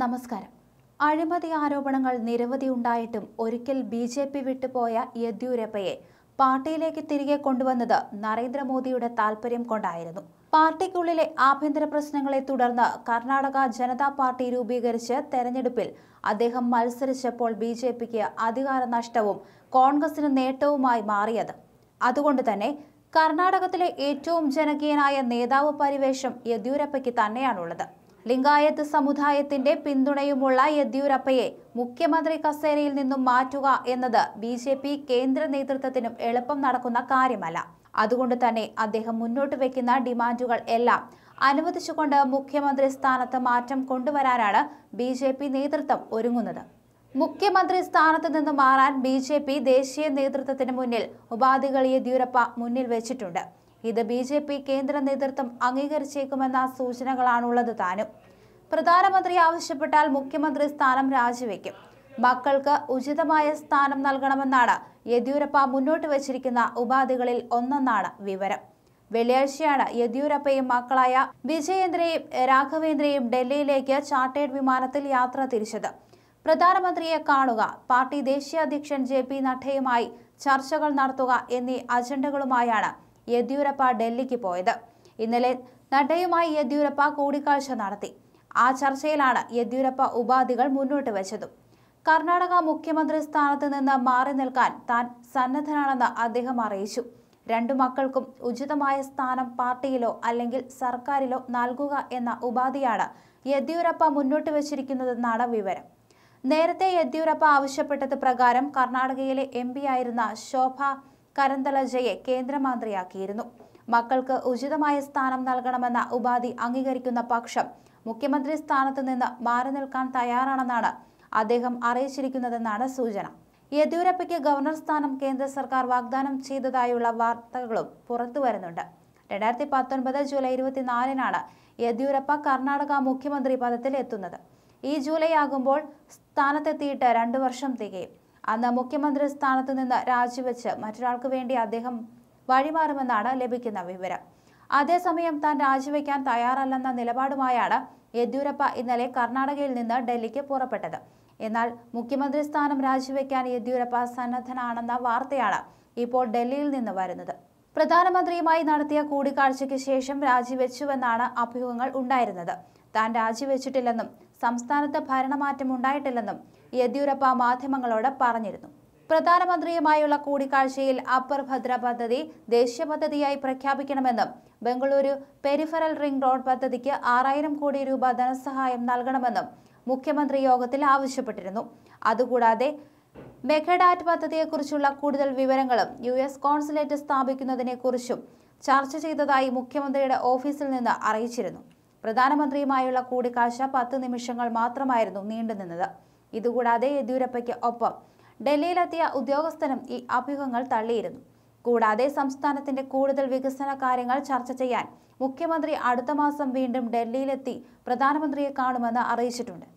നമസ്കാരം. അഴിമതി ആരോപണങ്ങൾ നിരവധി ഉണ്ടായിട്ടും ഒരിക്കൽ ബിജെപി വിട്ടുപോയ യെദ്യൂരപ്പയെ പാർട്ടിയിലേക്ക് തിരികെ കൊണ്ടുവന്നത് നരേന്ദ്രമോദിയുടെ താൽപര്യം കൊണ്ടായിരുന്നു. പാർട്ടിക്കുള്ളിലെ ആഭ്യന്തര പ്രശ്നങ്ങളെ തുടർന്ന് കർണാടക ജനതാ പാർട്ടി രൂപീകരിച്ച് തെരഞ്ഞെടുപ്പിൽ അദ്ദേഹം മത്സരിച്ചപ്പോൾ ബിജെപിക്ക് അധികാര നഷ്ടവും കോൺഗ്രസിന് നേട്ടവുമായി മാറിയത്. അതുകൊണ്ട് തന്നെ കർണാടകത്തിലെ ഏറ്റവും ജനകീയനായ നേതാവ് പരിവേഷം യെദ്യൂരപ്പയ്ക്ക് തന്നെയാണുള്ളത്. ലിംഗായത്ത് സമുദായത്തിന്റെ പിന്തുണയുമുള്ള യെദ്യൂരപ്പയെ മുഖ്യമന്ത്രി കസേരയിൽ നിന്നും മാറ്റുക എന്നത് ബിജെപി കേന്ദ്ര നേതൃത്വത്തിനും എളുപ്പം നടക്കുന്ന കാര്യമല്ല. അതുകൊണ്ട് തന്നെ അദ്ദേഹം മുന്നോട്ട് വയ്ക്കുന്ന ഡിമാൻഡുകൾ എല്ലാം അനുവദിച്ചുകൊണ്ട് മുഖ്യമന്ത്രി സ്ഥാനത്ത് മാറ്റം കൊണ്ടുവരാനാണ് ബിജെപി നേതൃത്വം ഒരുങ്ങുന്നത്. മുഖ്യമന്ത്രി സ്ഥാനത്ത് നിന്ന് മാറാൻ ബിജെപി ദേശീയ നേതൃത്വത്തിന് മുന്നിൽ ഉപാധികൾ യെദ്യൂരപ്പ മുന്നിൽ വെച്ചിട്ടുണ്ട്. ഇത് ബിജെപി കേന്ദ്ര നേതൃത്വം അംഗീകരിച്ചേക്കുമെന്ന സൂചനകളാണുള്ളത്. താനും പ്രധാനമന്ത്രി ആവശ്യപ്പെട്ടാൽ മുഖ്യമന്ത്രി സ്ഥാനം രാജിവെക്കും. മക്കൾക്ക് ഉചിതമായ സ്ഥാനം നൽകണമെന്നാണ് യെദ്യൂരപ്പ മുന്നോട്ട് വച്ചിരിക്കുന്ന ഉപാധികളിൽ ഒന്നെന്നാണ് വിവരം. വെള്ളിയാഴ്ചയാണ് യെദ്യൂരപ്പയും മക്കളായ വിജയേന്ദ്രയും രാഘവേന്ദ്രയും ഡൽഹിയിലേക്ക് ചാർട്ടേഡ് വിമാനത്തിൽ യാത്ര തിരിച്ചത്. പ്രധാനമന്ത്രിയെ കാണുക, പാർട്ടി ദേശീയ അധ്യക്ഷൻ JP നഡ്ഡയുമായി ചർച്ചകൾ നടത്തുക എന്നീ അജണ്ടകളുമായാണ് യെദ്യൂരപ്പ ഡൽഹിക്ക് പോയത്. ഇന്നലെ നഡ്ഡയുമായി യെദ്യൂരപ്പ കൂടിക്കാഴ്ച നടത്തി. ആ ചർച്ചയിലാണ് യെദ്യൂരപ്പ ഉപാധികൾ മുന്നോട്ട് വെച്ചതും. കർണാടക മുഖ്യമന്ത്രി സ്ഥാനത്ത് നിന്ന് മാറി നിൽക്കാൻ താൻ സന്നദ്ധനാണെന്ന് അദ്ദേഹം അറിയിച്ചു. രണ്ടു മക്കൾക്കും ഉചിതമായ സ്ഥാനം പാർട്ടിയിലോ അല്ലെങ്കിൽ സർക്കാരിലോ നൽകുക എന്ന ഉപാധിയാണ് യെദ്യൂരപ്പ മുന്നോട്ട് വെച്ചിരിക്കുന്നതെന്നാണ് വിവരം. നേരത്തെ യെദ്യൂരപ്പ ആവശ്യപ്പെട്ടത് പ്രകാരം കർണാടകയിലെ MP ആയിരുന്ന ശോഭ കരന്തലജയെ കേന്ദ്രമന്ത്രിയാക്കിയിരുന്നു. മക്കൾക്ക് ഉചിതമായ സ്ഥാനം നൽകണമെന്ന ഉപാധി അംഗീകരിക്കുന്ന പക്ഷം മുഖ്യമന്ത്രി സ്ഥാനത്ത് നിന്ന് മാറി നിൽക്കാൻ തയ്യാറാണെന്നാണ് അദ്ദേഹം അറിയിച്ചിരിക്കുന്നതെന്നാണ് സൂചന. യെദ്യൂരപ്പയ്ക്ക് ഗവർണർ സ്ഥാനം കേന്ദ്ര സർക്കാർ വാഗ്ദാനം ചെയ്തതായുള്ള വാർത്തകളും പുറത്തുവരുന്നുണ്ട്. 2019 ജൂലൈ 24-നാണ് യെദ്യൂരപ്പ കർണാടക മുഖ്യമന്ത്രി പദത്തിൽ എത്തുന്നത്. ഈ ജൂലൈ ആകുമ്പോൾ സ്ഥാനത്തെത്തിയിട്ട് 2 വർഷം തികയും. അന്ന് മുഖ്യമന്ത്രി സ്ഥാനത്ത് നിന്ന് രാജിവെച്ച് മറ്റൊരാൾക്ക് വേണ്ടി അദ്ദേഹം വഴിമാറുമെന്നാണ് ലഭിക്കുന്ന വിവരം. അതേസമയം താൻ രാജിവെക്കാൻ തയ്യാറല്ലെന്ന നിലപാടുമായാണ് യെദ്യൂരപ്പ ഇന്നലെ കർണാടകയിൽ നിന്ന് ഡൽഹിക്ക് പുറപ്പെട്ടത്. എന്നാൽ മുഖ്യമന്ത്രി സ്ഥാനം രാജിവെക്കാൻ യെദ്യൂരപ്പ സന്നദ്ധനാണെന്ന വാർത്തയാണ് ഇപ്പോൾ ഡൽഹിയിൽ നിന്ന് വരുന്നത്. പ്രധാനമന്ത്രിയുമായി നടത്തിയ കൂടിക്കാഴ്ചയ്ക്ക് ശേഷം രാജിവെച്ചുവെന്നാണ് അഭ്യൂഹങ്ങൾ ഉണ്ടായിരുന്നത്. താൻ രാജിവെച്ചിട്ടില്ലെന്നും സംസ്ഥാനത്ത് ഭരണമാറ്റം ഉണ്ടായിട്ടില്ലെന്നും യെദ്യൂരപ്പ മാധ്യമങ്ങളോട് പറഞ്ഞിരുന്നു. പ്രധാനമന്ത്രിയുമായുള്ള കൂടിക്കാഴ്ചയിൽ അപ്പർ ഭദ്ര പദ്ധതി ദേശീയ പദ്ധതിയായി പ്രഖ്യാപിക്കണമെന്നും ബംഗളൂരു പെരിഫറൽ റിംഗ് റോഡ് പദ്ധതിക്ക് 6000 കോടി രൂപ ധനസഹായം നൽകണമെന്നും മുഖ്യമന്ത്രി യോഗത്തിൽ ആവശ്യപ്പെട്ടിരുന്നു. അതുകൂടാതെ മെഗഡാറ്റ് പദ്ധതിയെക്കുറിച്ചുള്ള കൂടുതൽ വിവരങ്ങളും US കോൺസുലേറ്റ് സ്ഥാപിക്കുന്നതിനെക്കുറിച്ചും ചർച്ച ചെയ്തതായി മുഖ്യമന്ത്രിയുടെ ഓഫീസിൽ നിന്ന് അറിയിച്ചിരുന്നു. പ്രധാനമന്ത്രിയുമായുള്ള കൂടിക്കാഴ്ച 10 നിമിഷങ്ങൾ മാത്രമായിരുന്നു നീണ്ടുനിന്നത്. ഇതുകൂടാതെ യെദ്യൂരപ്പയ്ക്ക് ഒപ്പം ഡൽഹിയിലെത്തിയ ഉദ്യോഗസ്ഥനും ഈ അഭ്യൂഹങ്ങൾ തള്ളിയിരുന്നു. കൂടാതെ സംസ്ഥാനത്തിന്റെ കൂടുതൽ വികസന കാര്യങ്ങൾ ചർച്ച ചെയ്യാൻ മുഖ്യമന്ത്രി അടുത്ത മാസം വീണ്ടും ഡൽഹിയിലെത്തി പ്രധാനമന്ത്രിയെ കാണുമെന്ന് അറിയിച്ചിട്ടുണ്ട്.